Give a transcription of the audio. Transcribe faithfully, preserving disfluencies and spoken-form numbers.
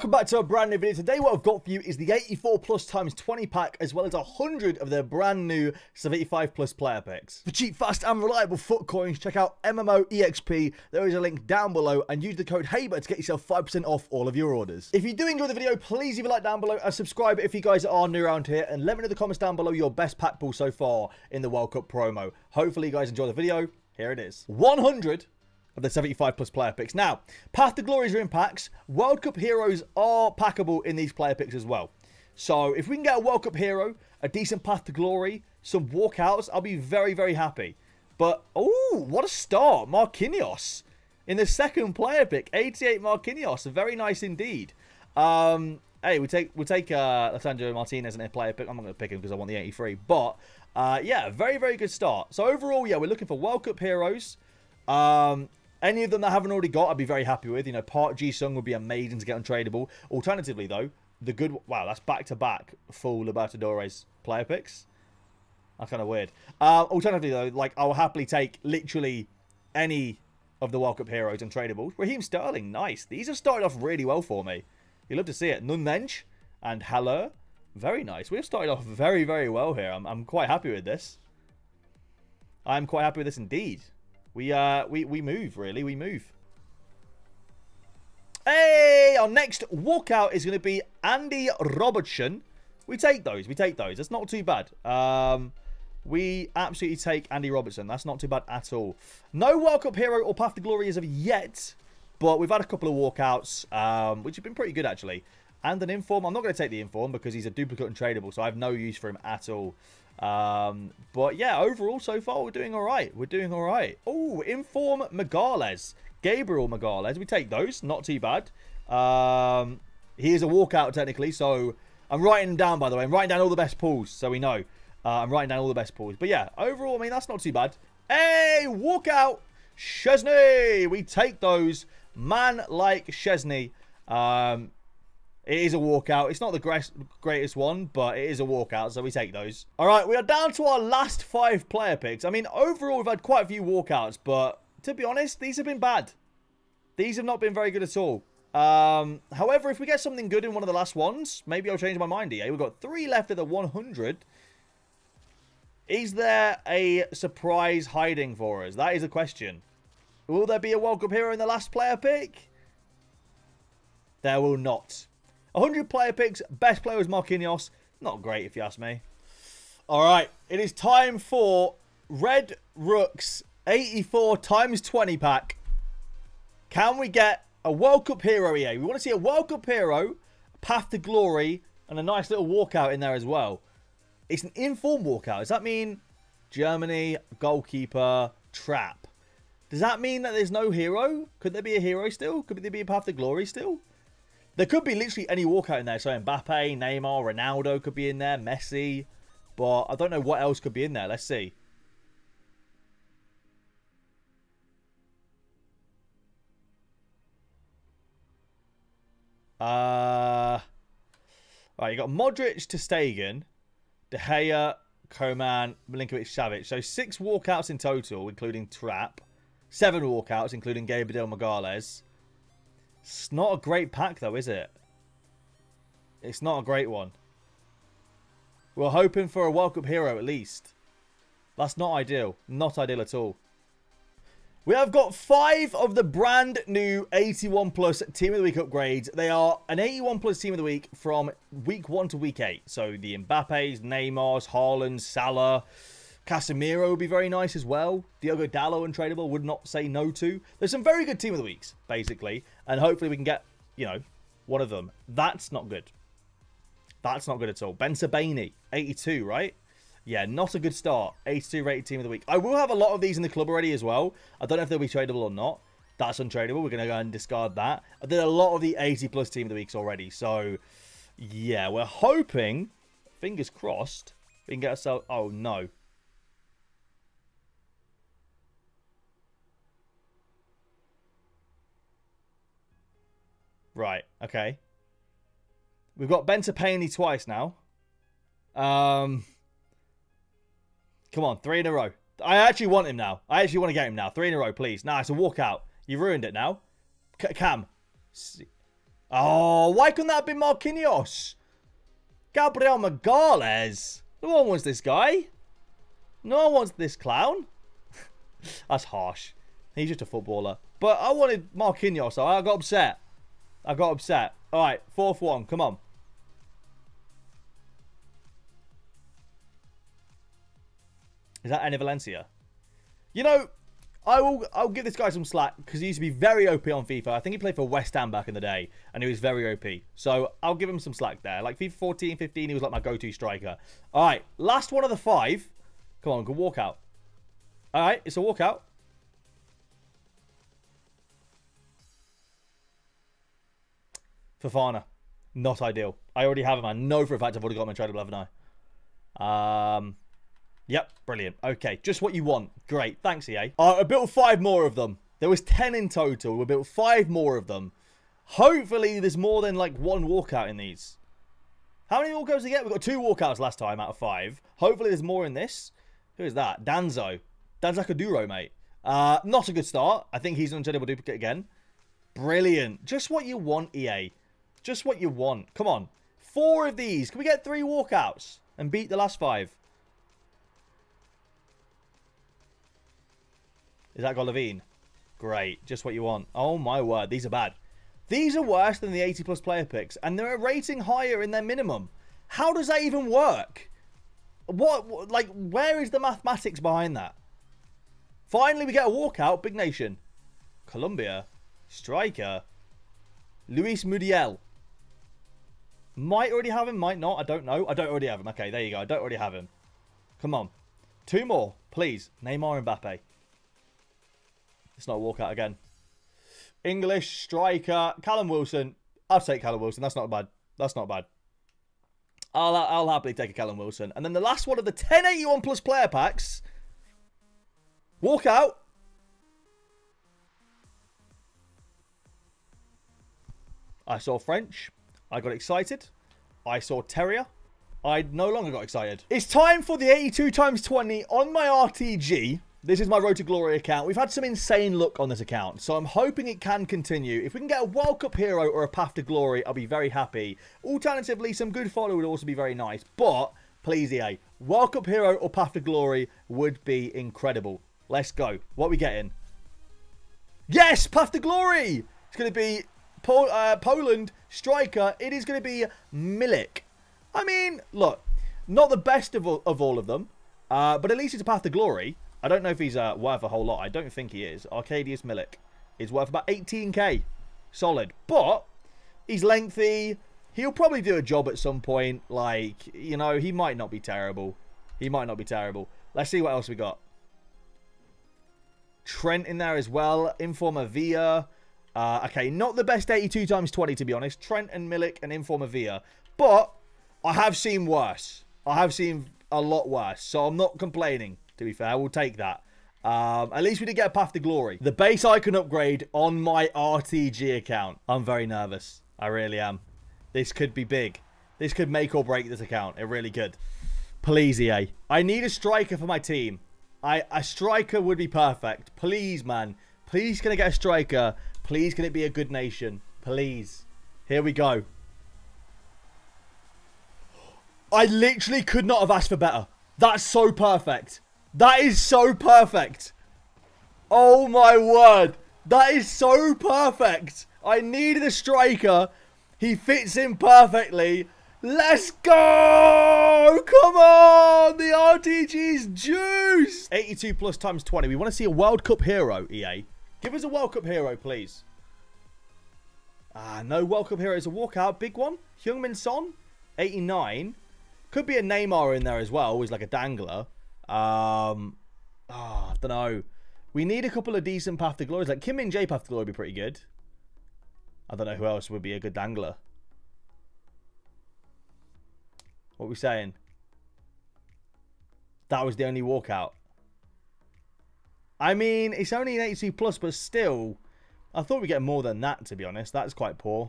Welcome back to a brand new video. Today what I've got for you is the eighty-four plus times twenty pack, as well as one hundred of their brand new seventy-five plus player picks. For cheap, fast and reliable foot coins, check out M M O E X P. There is a link down below, and use the code HABER to get yourself five percent off all of your orders. If you do enjoy the video, please leave a like down below and subscribe if you guys are new around here, and let me know in the comments down below your best pack pull so far in the World Cup promo. Hopefully you guys enjoy the video. Here it is. one hundred of the seventy-five plus player picks. Now, Path to Glories are in packs. World Cup heroes are packable in these player picks as well. So if we can get a World Cup hero, a decent Path to Glory, some walkouts, I'll be very, very happy. But, oh, what a start. Marquinhos in the second player pick. eighty-eight Marquinhos. Very nice indeed. Um, hey, we'll take, we'll take uh, Alejandro Martinez in a player pick. I'm not going to pick him because I want the eighty-three. But, uh, yeah, very, very good start. So overall, yeah, we're looking for World Cup heroes. Um... Any of them that I haven't already got, I'd be very happy with. You know, Park Ji-Sung would be amazing to get untradeable. Alternatively, though, the good... Wow, that's back-to-back -back full Libertadores player picks. That's kind of weird. Uh, alternatively, though, like, I'll happily take literally any of the World Cup heroes untradeable. Raheem Sterling, nice. These have started off really well for me. You love to see it. Nunmensch and Haller, very nice. We've started off very, very well here. I'm, I'm quite happy with this. I'm quite happy with this indeed. We, uh, we, we move, really. We move. Hey! Our next walkout is going to be Andy Robertson. We take those. We take those. That's not too bad. Um, we absolutely take Andy Robertson. That's not too bad at all. No World Cup hero or Path to Glory as of yet, but we've had a couple of walkouts, um, which have been pretty good, actually. And an inform. I'm not going to take the inform because he's a duplicate and tradable, so I have no use for him at all. Um, but yeah, overall so far we're doing all right. We're doing all right. Oh, inform Magalhães, Gabriel Magalhães. We take those. Not too bad. Um, he is a walkout technically, so I'm writing them down. By the way, I'm writing down all the best pulls, so we know. Uh, I'm writing down all the best pulls. But yeah, overall, I mean that's not too bad. Hey, walkout Szczesny. We take those. Man like Szczesny. Um. It is a walkout. It's not the greatest one, but it is a walkout, so we take those. All right, we are down to our last five player picks. I mean, overall, we've had quite a few walkouts, but to be honest, these have been bad. These have not been very good at all. Um, however, if we get something good in one of the last ones, maybe I'll change my mind here. We've got three left of the one hundred. Is there a surprise hiding for us? That is a question. Will there be a World Cup hero in the last player pick? There will not. one hundred player picks, best player was Marquinhos. Not great, if you ask me. All right, it is time for Red Rook's eighty-four times twenty pack. Can we get a World Cup hero here? We want to see a World Cup hero, Path to Glory, and a nice little walkout in there as well. It's an inform walkout. Does that mean Germany, goalkeeper, Trapp? Does that mean that there's no hero? Could there be a hero still? Could there be a Path to Glory still? There could be literally any walkout in there. So Mbappe, Neymar, Ronaldo could be in there. Messi. But I don't know what else could be in there. Let's see. Uh, right, you got Modric to Stegen. De Gea, Coman, Milinkovic-Savic. So six walkouts in total, including Trapp. Seven walkouts, including Gabriel Magalhães. It's not a great pack, though, is it? It's not a great one. We're hoping for a World Cup hero, at least. That's not ideal. Not ideal at all. We have got five of the brand new eighty-one plus Team of the Week upgrades. They are an eighty-one plus Team of the Week from week one to week eight. So the Mbappes, Neymars, Haaland, Salah... Casemiro would be very nice as well. Diogo Dallo untradeable, would not say no to. There's some very good Team of the Weeks, basically. And hopefully we can get, you know, one of them. That's not good. That's not good at all. Ben Sabani, eighty-two, right? Yeah, not a good start. eighty-two rated Team of the Week. I will have a lot of these in the club already as well. I don't know if they'll be tradable or not. That's untradeable. We're going to go and discard that. I did a lot of the eighty plus Team of the Weeks already. So, yeah, we're hoping, fingers crossed, we can get ourselves... Oh, no. Right, okay. We've got Bentapaney twice now. Um, come on, three in a row. I actually want him now. I actually want to get him now. Three in a row, please. Nah, it's a walkout. You ruined it now. C Cam. Oh, why couldn't that have been Marquinhos? Gabriel Magalhães. No one wants this guy. No one wants this clown. That's harsh. He's just a footballer. But I wanted Marquinhos, so I got upset. I got upset. All right, fourth one. Come on. Is that Andy Valencia? You know, I will. I'll give this guy some slack because he used to be very O P on FIFA. I think he played for West Ham back in the day, and he was very O P. So I'll give him some slack there. Like FIFA fourteen, fifteen, he was like my go-to striker. All right, last one of the five. Come on, good walkout. All right, it's a walkout. Fafana, not ideal. I already have him. I know for a fact I've already got him in tradable, haven't I? Um. Yep, brilliant. Okay, just what you want. Great, thanks E A. Uh, I built five more of them. There was ten in total. We built five more of them. Hopefully, there's more than like one walkout in these. How many walkouts do we get? We got two walkouts last time out of five. Hopefully, there's more in this. Who is that? Danzo, Danzo Kuduro, mate. Uh, not a good start. I think he's an untradeable duplicate again. Brilliant. Just what you want, E A. Just what you want. Come on, four of these. Can we get three walkouts and beat the last five? Is that got Levine? Great. Just what you want. Oh, my word. These are bad. These are worse than the eighty plus player picks, and they're rating higher in their minimum. How does that even work? What, like, where is the mathematics behind that? Finally, we get a walkout. Big Nation. Colombia. Striker. Luis Muriel. Might already have him. Might not. I don't know. I don't already have him. Okay, there you go. I don't already have him. Come on. Two more, please. Neymar and Mbappe. It's not a walkout again. English striker Callum Wilson. I'll take Callum Wilson. That's not bad. That's not bad. I'll I'll happily take a Callum Wilson. And then the last one of the ten eighty-one plus player packs. Walkout. I saw French. I got excited. I saw Terrier. I no longer got excited. It's time for the eighty-two times twenty on my R T G. This is my Road to Glory account. We've had some insane luck on this account, so I'm hoping it can continue. If we can get a World Cup hero or a Path to Glory, I'll be very happy. Alternatively, some good follow would also be very nice, but please E A, World Cup hero or Path to Glory would be incredible. Let's go. What are we getting? Yes, Path to Glory! It's going to be Pol uh, Poland, striker. It is going to be Milik. I mean, look, not the best of all of, all of them, uh, but at least it's a Path to Glory. I don't know if he's uh, worth a whole lot. I don't think he is. Arkadiusz Milik is worth about eighteen K. Solid. But he's lengthy. He'll probably do a job at some point. Like, you know, he might not be terrible. He might not be terrible. Let's see what else we got. Trent in there as well. Informa Villa. Uh, okay, not the best eighty-two times twenty, to be honest. Trent and Milik and Informa Villa. But I have seen worse. I have seen a lot worse. So I'm not complaining. To be fair, we'll take that. Um, at least we did get a Path to Glory. The base icon upgrade on my R T G account. I'm very nervous. I really am. This could be big. This could make or break this account. It really could. Please, E A. I need a striker for my team. I, a striker would be perfect. Please, man. Please, can I get a striker? Please, can it be a good nation? Please. Here we go. I literally could not have asked for better. That's so perfect. That is so perfect. Oh my word. That is so perfect. I needed a striker. He fits in perfectly. Let's go. Come on. The R T G's juice. eighty-two plus times twenty. We want to see a World Cup hero, E A. Give us a World Cup hero, please. Ah, no World Cup hero is a walkout. Big one. Heung-min Son, eighty-nine. Could be a Neymar in there as well. Always like a dangler. Um, oh, I don't know. We need a couple of decent Path to Glories. Like Kim and Jay Path to Glory would be pretty good. I don't know who else would be a good dangler. What are we saying? That was the only walkout. I mean, it's only an eighty-two plus, but still, I thought we'd get more than that, to be honest. That's quite poor.